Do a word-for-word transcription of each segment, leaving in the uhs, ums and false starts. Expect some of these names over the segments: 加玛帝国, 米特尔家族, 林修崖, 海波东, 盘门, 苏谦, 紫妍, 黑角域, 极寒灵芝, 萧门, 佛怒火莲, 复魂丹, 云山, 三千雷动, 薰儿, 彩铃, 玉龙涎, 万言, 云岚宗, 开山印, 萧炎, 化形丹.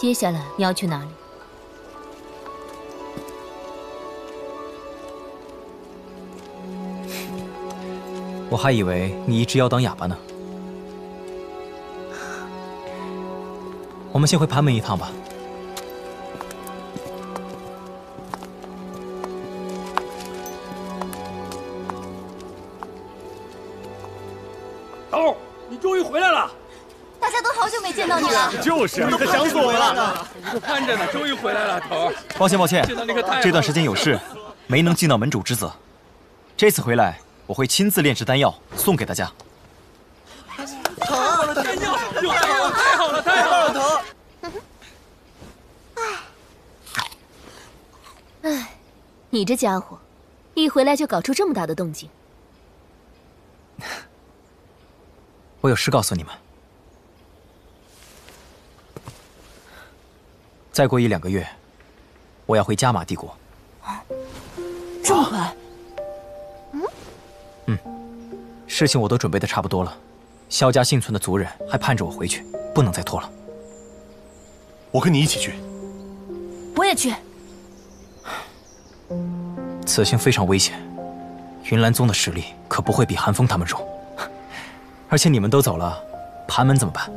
接下来你要去哪里？我还以为你一直要当哑巴呢。我们先回盘门一趟吧。 就是，你可想死我了！我盼着呢，终于回来了，头儿。抱歉，抱歉，这段时间有事，没能尽到门主之责。这次回来，我会亲自炼制丹药，送给大家。好啊，丹药，太好了，太好了，太好了，头儿。哎，你这家伙，一回来就搞出这么大的动静。我有事告诉你们。 再过一两个月，我要回加玛帝国。啊，这么快？嗯嗯，事情我都准备的差不多了，萧家幸存的族人还盼着我回去，不能再拖了。我跟你一起去。我也去。此行非常危险，云岚宗的实力可不会比寒风他们弱。而且你们都走了，盘门怎么办？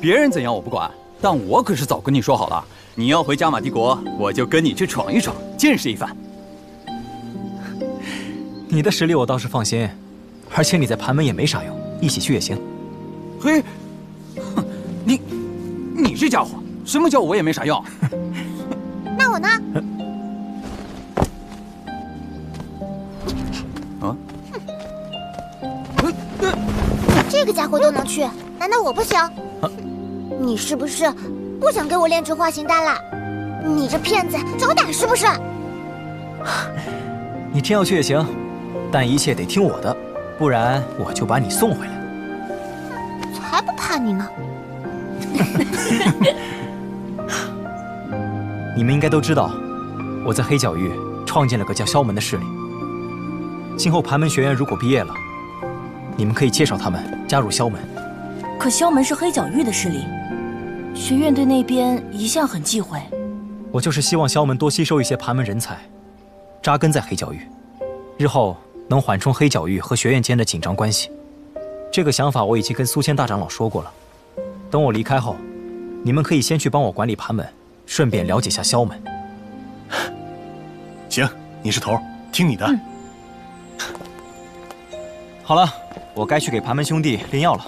别人怎样我不管，但我可是早跟你说好了，你要回加玛帝国，我就跟你去闯一闯，见识一番。你的实力我倒是放心，而且你在盘门也没啥用，一起去也行。嘿，哼，你，你这家伙，什么叫我也没啥用？那我呢？啊？这个家伙都能去。 难道我不行？啊、你是不是不想给我炼制化形丹了？你这骗子，找打是不是？你真要去也行，但一切得听我的，不然我就把你送回来。才不怕你呢！你们应该都知道，我在黑角域创建了个叫萧门的势力。今后盘门学员如果毕业了，你们可以介绍他们加入萧门。 可萧门是黑角域的势力，学院对那边一向很忌讳。我就是希望萧门多吸收一些盘门人才，扎根在黑角域，日后能缓冲黑角域和学院间的紧张关系。这个想法我已经跟苏谦大长老说过了。等我离开后，你们可以先去帮我管理盘门，顺便了解下萧门。行，你是头，听你的。嗯、好了，我该去给盘门兄弟炼药了。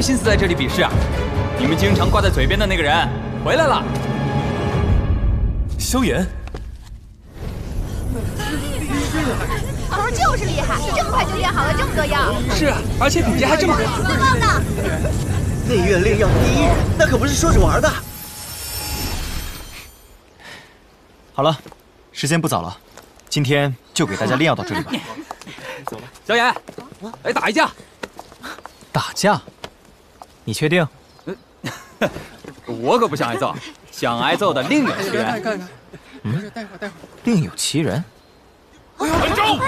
心思在这里比试啊！你们经常挂在嘴边的那个人回来了，萧炎。头就是厉害，这么快就练好了这么多药。是，而且品质还这么好。棒棒的！内院炼药第一人，那可不是说着玩的。好了，时间不早了，今天就给大家炼药到这里吧。走吧，萧炎，来打一架。打架？ 你确定？我可不想挨揍，想挨揍的另有其人。看看看，嗯，待会儿待会儿，另有其人。团长，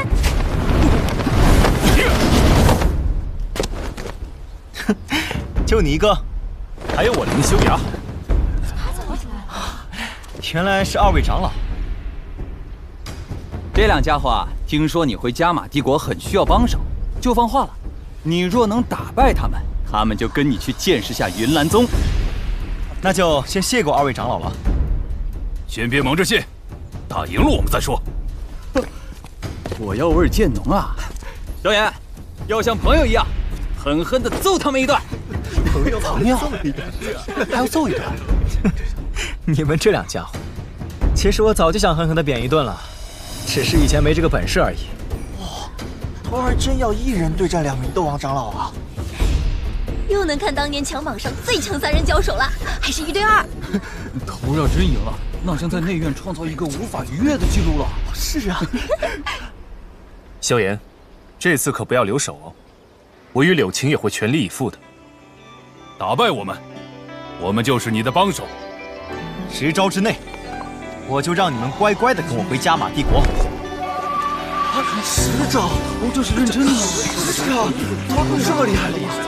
就你一个，还有我林修崖。原来是二位长老。这两家伙啊，听说你回加玛帝国很需要帮手，就放话了，你若能打败他们。 他们就跟你去见识下云岚宗，那就先谢过二位长老了。先别忙着谢，打赢了我们再说。我要维尔剑农啊，萧炎，要像朋友一样，狠狠地揍他们一顿。朋友，朋友，还要揍一顿？你们这两家伙，其实我早就想狠狠地扁一顿了，只是以前没这个本事而已。哇，头儿真要一人对战两名斗王长老啊！又能看当年强榜上最强三人交手了，还是一对二。头要真赢了，那将在内院创造一个无法逾越的记录了。是啊，萧炎，这次可不要留手哦，我与柳晴也会全力以赴的。打败我们，我们就是你的帮手。十招之内，我就让你们乖乖的跟我回加玛帝国。 十招，我这是认真的。是啊，他们这么厉害了。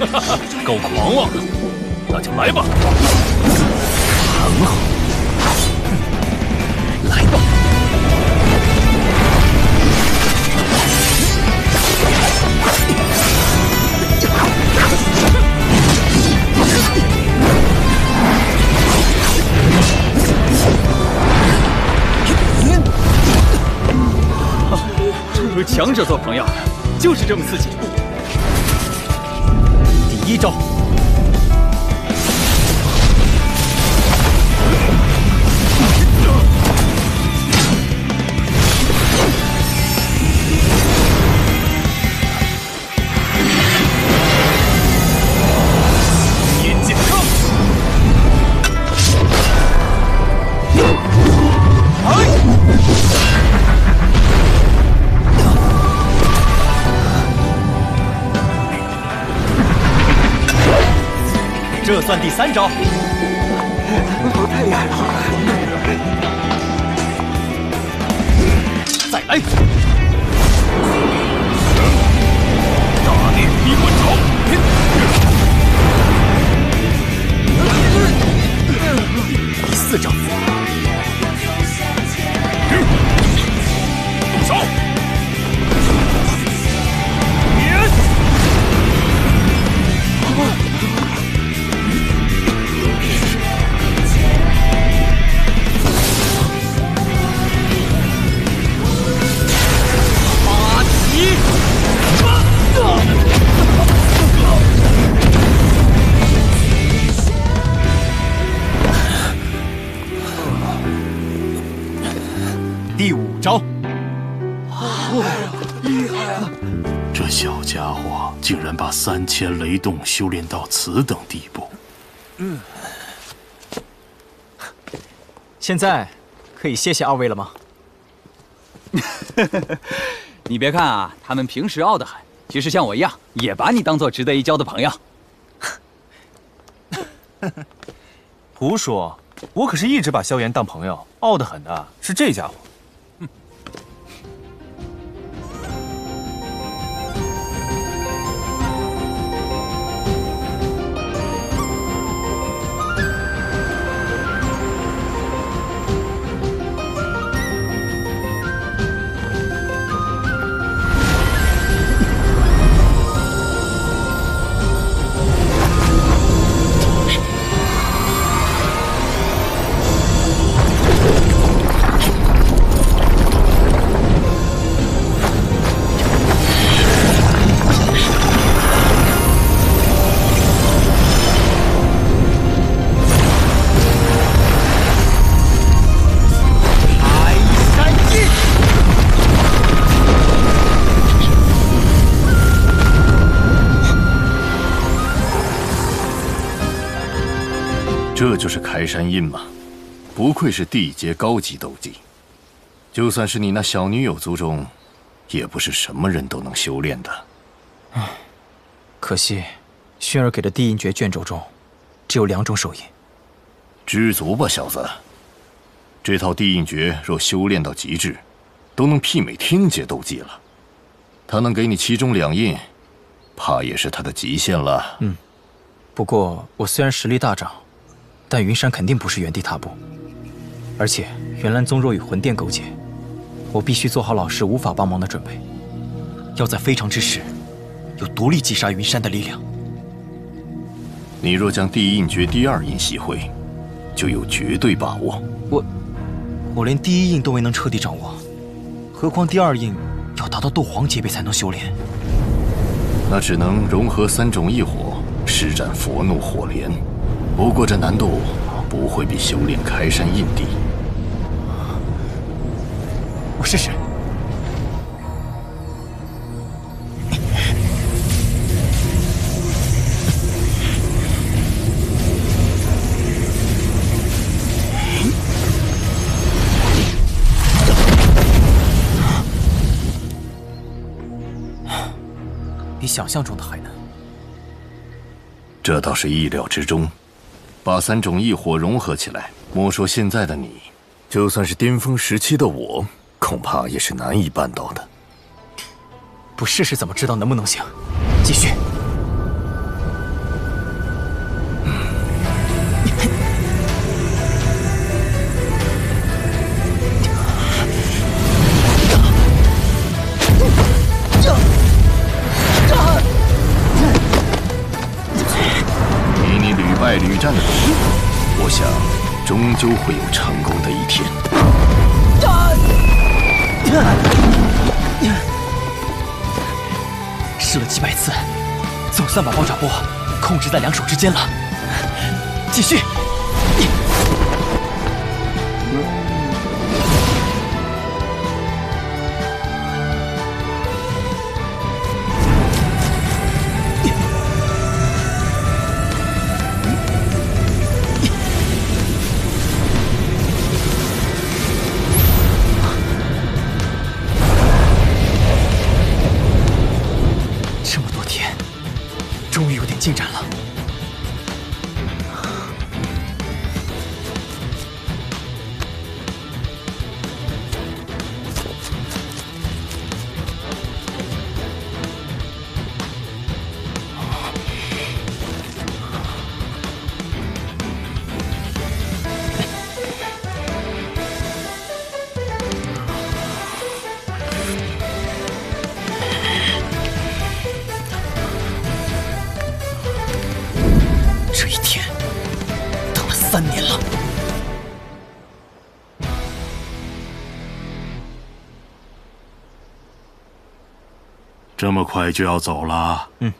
哈哈，够狂妄的，那就来吧。很好，来吧。和强者做朋友，就是这么刺激。第一招，引剑坑。 这算第三招，我太厉害了！再来，大力劈魂爪。第四招，动手！ 第五招，啊，厉害啊！这小家伙竟然把三千雷动修炼到此等地步。嗯，现在可以谢谢二位了吗？你别看啊，他们平时傲得很，其实像我一样，也把你当做值得一交的朋友。胡说，我可是一直把萧炎当朋友，傲得很的是这家伙。 这就是开山印吗？不愧是地阶高级斗技，就算是你那小女友族中，也不是什么人都能修炼的。唉，可惜，萱儿给的地印诀卷轴中，只有两种手印。知足吧，小子。这套地印诀若修炼到极致，都能媲美天阶斗技了。他能给你其中两印，怕也是他的极限了。嗯，不过我虽然实力大涨。 但云山肯定不是原地踏步，而且元兰宗若与魂殿勾结，我必须做好老师无法帮忙的准备，要在非常之时，有独立击杀云山的力量。你若将地印诀第二印习会，就有绝对把握。我，我连第一印都未能彻底掌握，何况第二印要达到斗皇级别才能修炼。那只能融合三种异火，施展佛怒火莲。 不过这难度不会比修炼开山印低。我试试。比想象中的还难。这倒是意料之中。把三种异火融合起来，莫说现在的你，就算是巅峰时期的我，恐怕也是难以办到的。不试试怎么知道能不能行？继续。 在屡战的努力，我想终究会有成功的一天。试了几百次，总算把爆炸波控制在两手之间了。继续。进展了，三年了，这么快就要走了？嗯。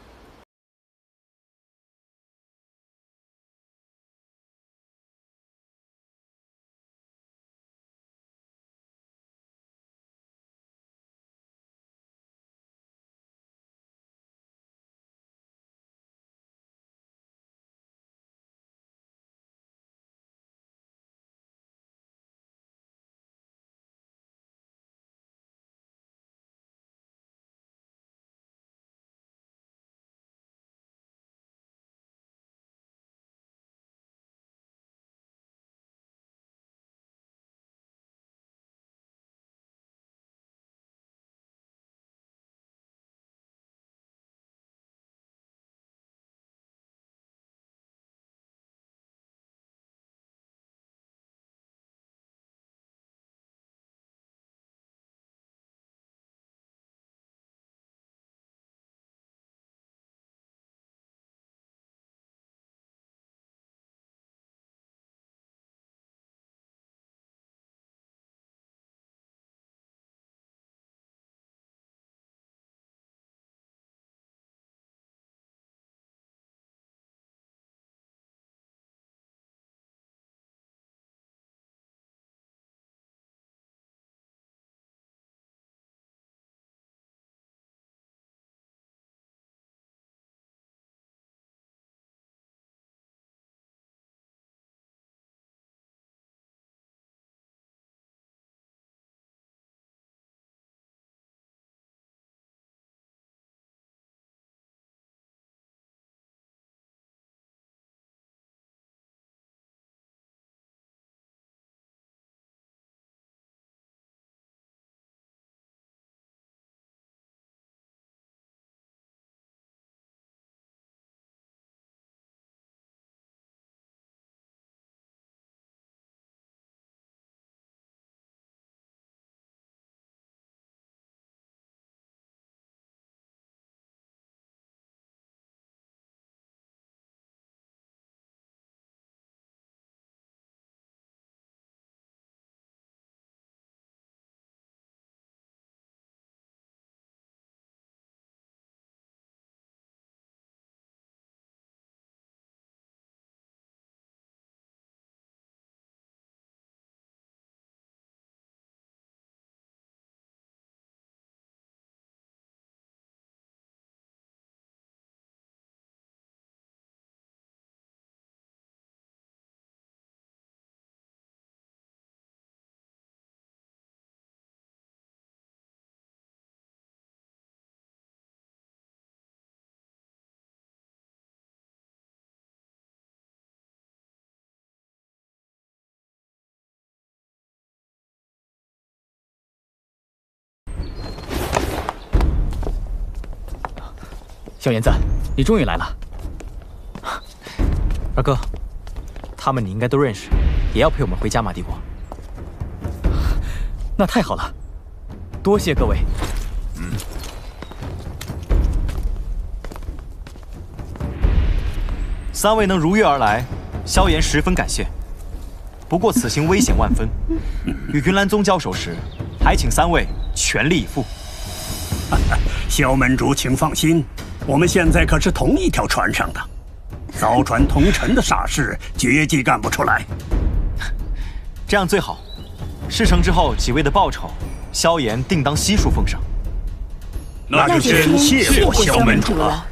小银子，你终于来了。二哥，他们你应该都认识，也要陪我们回加玛帝国。那太好了，多谢各位。嗯。三位能如约而来，萧炎十分感谢。不过此行危险万分，与云岚宗交手时，还请三位全力以赴。 萧门主，请放心，我们现在可是同一条船上的，凿船同沉的傻事绝技干不出来。这样最好，事成之后几位的报酬，萧炎定当悉数奉上。那就先谢过萧门主了。嗯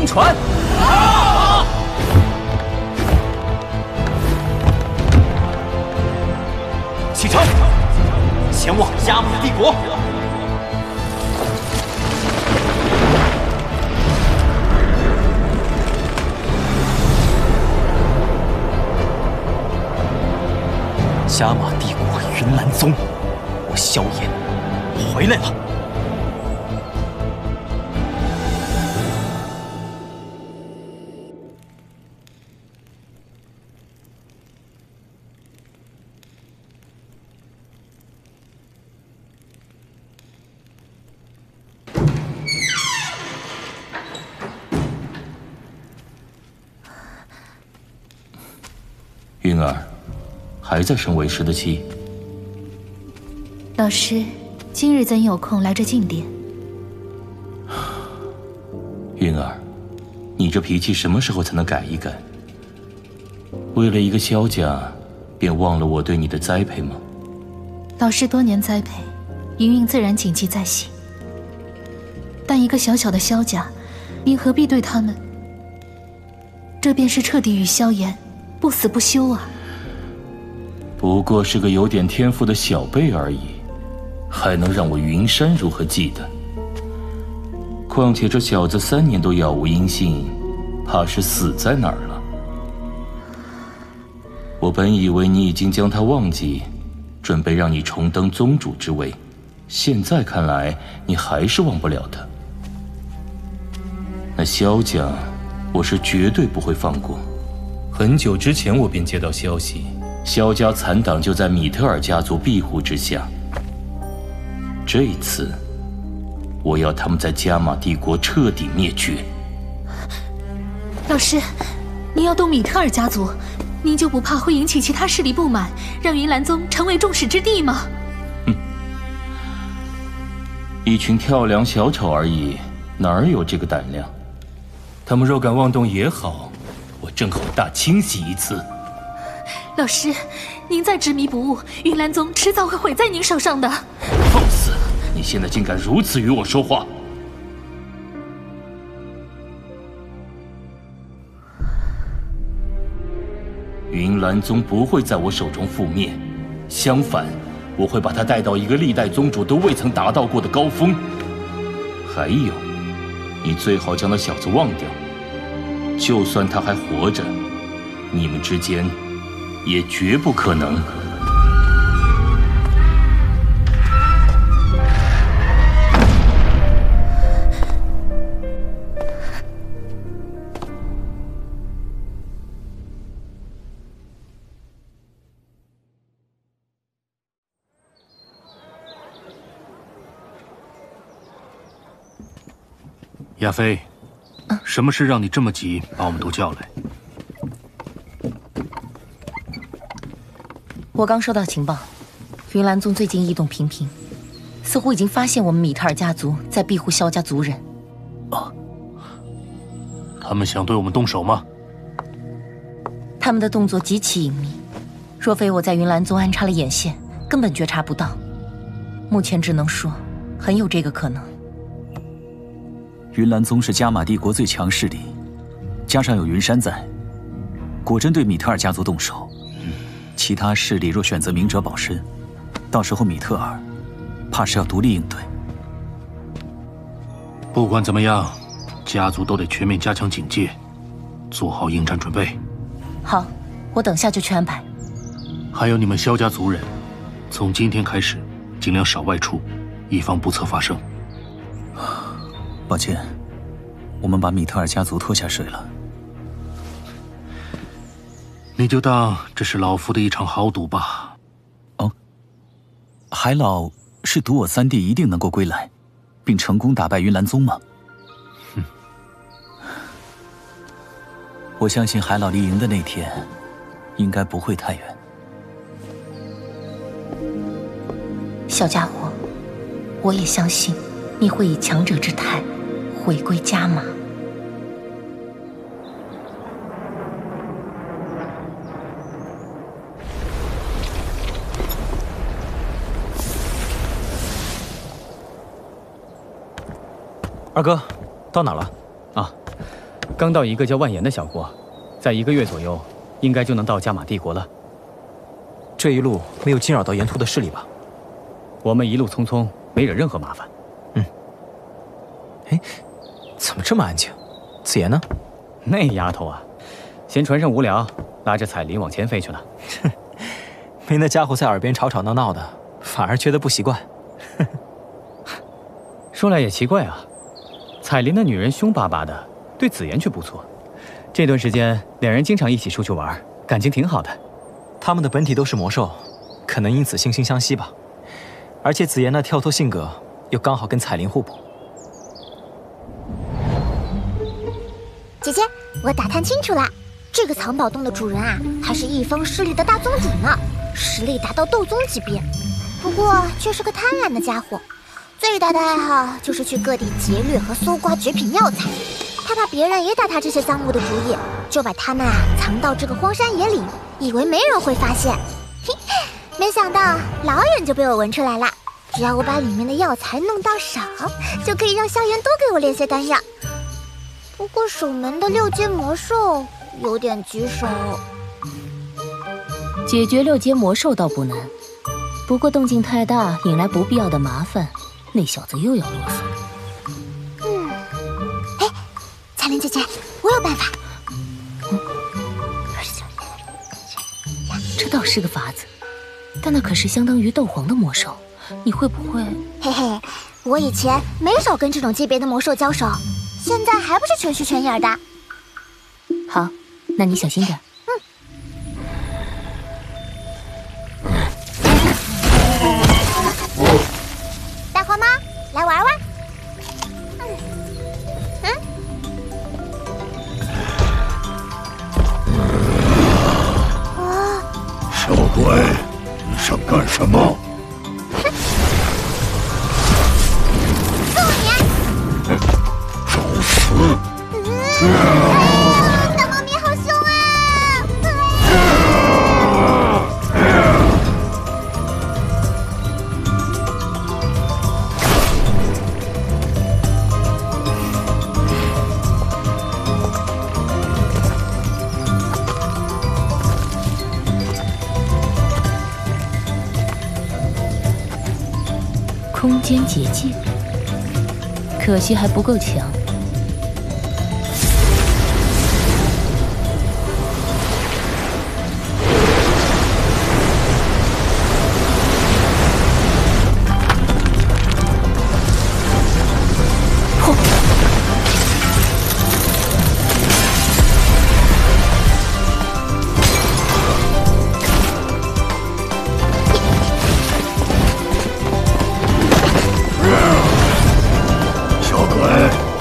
嗯、船。 云儿，还在生为师的气？老师，今日怎有空来这静殿？云儿，你这脾气什么时候才能改一改？为了一个萧家，便忘了我对你的栽培吗？老师多年栽培，云云自然谨记在心。但一个小小的萧家，您何必对他们？这便是彻底与萧炎 不死不休啊！不过是个有点天赋的小辈而已，还能让我云山如何记得？况且这小子三年都杳无音信，怕是死在哪儿了。我本以为你已经将他忘记，准备让你重登宗主之位，现在看来你还是忘不了他。那萧家，我是绝对不会放过。 很久之前，我便接到消息，萧家残党就在米特尔家族庇护之下。这一次，我要他们在加玛帝国彻底灭绝。老师，您要动米特尔家族，您就不怕会引起其他势力不满，让云岚宗成为众矢之的吗？哼，一群跳梁小丑而已，哪有这个胆量？他们若敢妄动也好。 我正好大清洗一次。老师，您再执迷不悟，云岚宗迟早会毁在您手上的。放肆！你现在竟敢如此与我说话！云岚宗不会在我手中覆灭，相反，我会把它带到一个历代宗主都未曾达到过的高峰。还有，你最好将那小子忘掉。 就算他还活着，你们之间也绝不可能。亚飞。 什么事让你这么急把我们都叫来？我刚收到情报，云岚宗最近异动频频，似乎已经发现我们米特尔家族在庇护萧家族人。啊！他们想对我们动手吗？他们的动作极其隐秘，若非我在云岚宗安插了眼线，根本觉察不到。目前只能说，很有这个可能。云岚宗是加玛帝国最强势力，加上有云山在，果真对米特尔家族动手，其他势力若选择明哲保身，到时候米特尔怕是要独立应对。不管怎么样，家族都得全面加强警戒，做好应战准备。好，我等下就去安排。 还有你们萧家族人，从今天开始，尽量少外出，以防不测发生。抱歉，我们把米特尔家族拖下水了。你就当这是老夫的一场豪赌吧。哦，海老是赌我三弟一定能够归来，并成功打败云岚宗吗？哼，我相信海老离营的那天，应该不会太远。 小家伙，我也相信你会以强者之态回归家马。二哥，到哪了？啊，刚到一个叫万言的小国，在一个月左右，应该就能到加玛帝国了。这一路没有惊扰到沿途的势力吧？ 我们一路匆匆，没惹任何麻烦。嗯。哎，怎么这么安静？子妍呢？那丫头啊，嫌船上无聊，拉着彩铃往前飞去了。哼，没那家伙在耳边吵吵闹闹的，反而觉得不习惯。说来也奇怪啊，彩铃那女人凶巴巴的，对子妍却不错。这段时间，两人经常一起出去玩，感情挺好的。他们的本体都是魔兽，可能因此惺惺相惜吧。 而且紫妍那跳脱性格又刚好跟彩铃互补。姐姐，我打探清楚了，这个藏宝洞的主人啊，还是一方势力的大宗主呢，实力达到斗宗级别。不过却是个贪婪的家伙，最大的爱好就是去各地劫掠和搜刮绝品药材。他怕别人也打他这些赃物的主意，就把他们啊藏到这个荒山野岭，以为没人会发现。嘿。 没想到老远就被我闻出来了。只要我把里面的药材弄到手，就可以让萧炎多给我炼些丹药。不过守门的六阶魔兽有点棘手。解决六阶魔兽倒不难，不过动静太大，引来不必要的麻烦，那小子又要啰嗦。嗯，哎，彩铃姐姐，我有办法。嗯，这倒是个法子。 但那可是相当于斗皇的魔兽，你会不会？嘿嘿，我以前没少跟这种级别的魔兽交手，现在还不是全虚全影的。好，那你小心点。嗯。大黄猫，来玩玩。嗯。嗯。啊！小鬼。 想干什么？揍你！找死！大猫咪好凶啊！空间结界，可惜还不够强。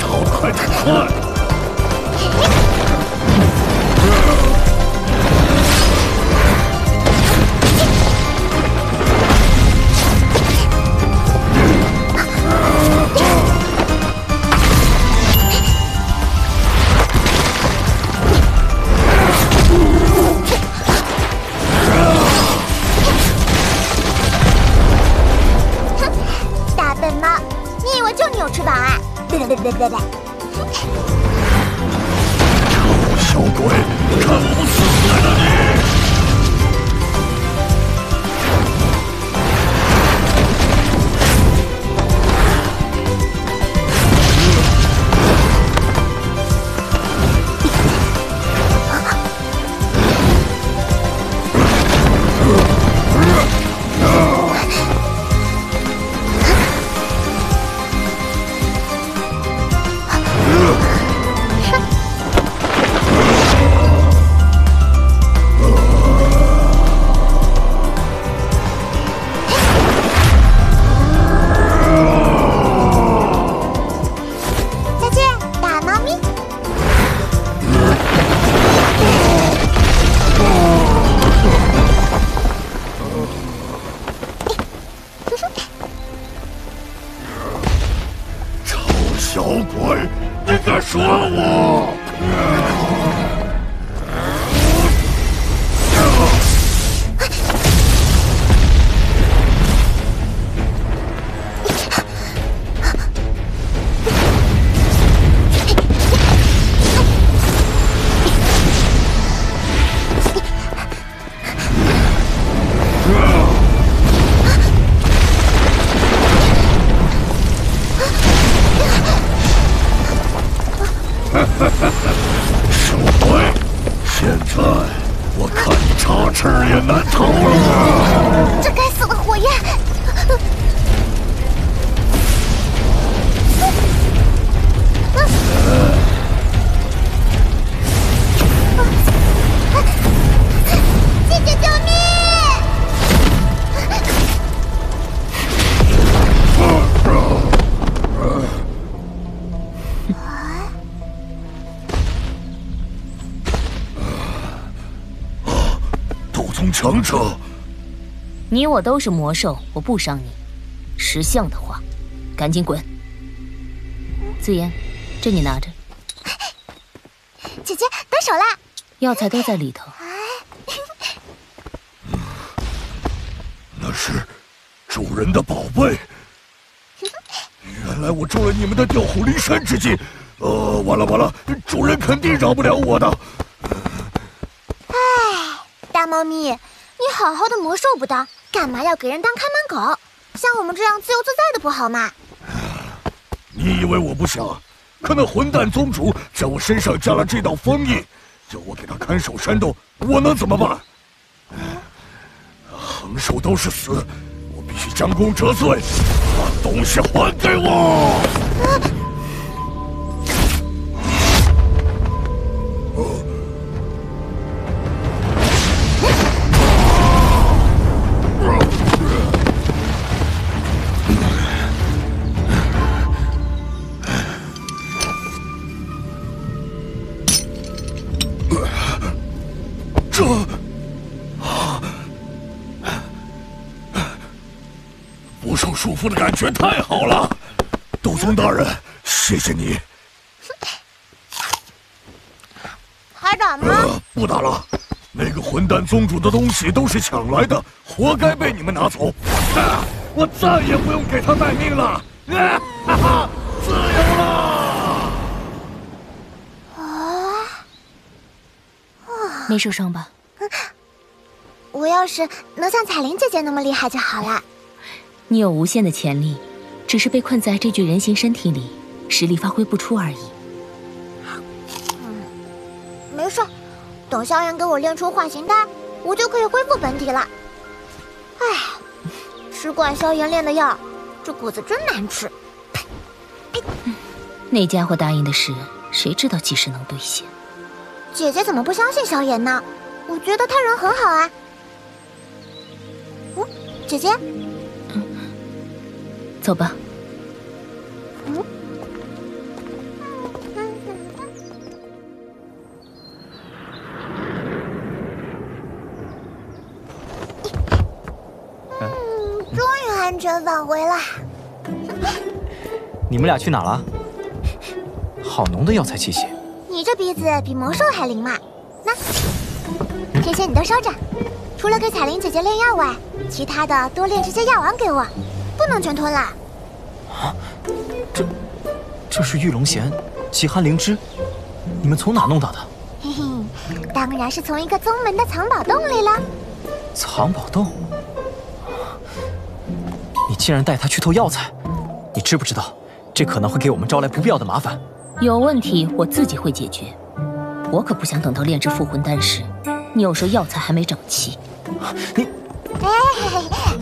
轰！没有吃饱啊？对对对对对对。臭小鬼，看我撕碎了你！ 强者，你我都是魔兽，我不伤你。识相的话，赶紧滚。紫妍，这你拿着。姐姐，得手啦！药材都在里头。嗯、那是主人的宝贝。原来我中了你们的调虎离山之计。呃，完了完了，主人肯定饶不了我的。 猫咪，你好好的魔兽不当，干嘛要给人当看门狗？像我们这样自由自在的不好吗？你以为我不想？可那混蛋宗主在我身上加了这道封印，叫我给他看守山洞，我能怎么办？横竖都是死，我必须将功折罪，把东西还给我！啊 我的感觉太好了，斗宗大人，谢谢你。还打吗？呃、不打了。那个混蛋宗主的东西都是抢来的，活该被你们拿走。啊、我再也不用给他卖命了，啊、哈哈，自由了！啊啊！没受伤吧？嗯，我要是能像彩铃姐姐那么厉害就好了。 你有无限的潜力，只是被困在这具人形身体里，实力发挥不出而已。嗯，没事，等萧炎给我练出化形丹，我就可以恢复本体了。哎，只怪萧炎炼的药，这果子真难吃。哎嗯、那家伙答应的事，谁知道几时能兑现？姐姐怎么不相信萧炎呢？我觉得他人很好啊。嗯，姐姐。 走吧。嗯。终于安全返回了。你们俩去哪了？好浓的药材气息。你这鼻子比魔兽还灵嘛？那这些你都收着，除了给彩铃姐姐炼药外，其他的多炼这些药丸给我。 不能全吞了。啊，这，这是玉龙涎、极寒灵芝，你们从哪弄到的？嘿嘿，当然是从一个宗门的藏宝洞里了。藏宝洞？你竟然带他去偷药材，你知不知道，这可能会给我们招来不必要的麻烦？有问题我自己会解决，我可不想等到炼制复魂丹时，扭折药材还没整齐。你。 哎，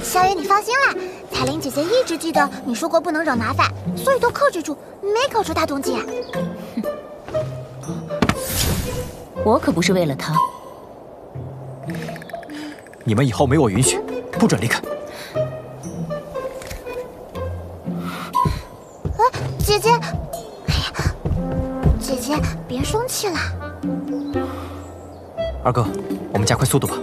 小雨，你放心啦，彩玲姐姐一直记得你说过不能惹麻烦，所以都克制住，没搞出大动静啊。我可不是为了她。你们以后没我允许，不准离开。啊，姐姐，哎呀，姐姐别生气啦。二哥，我们加快速度吧。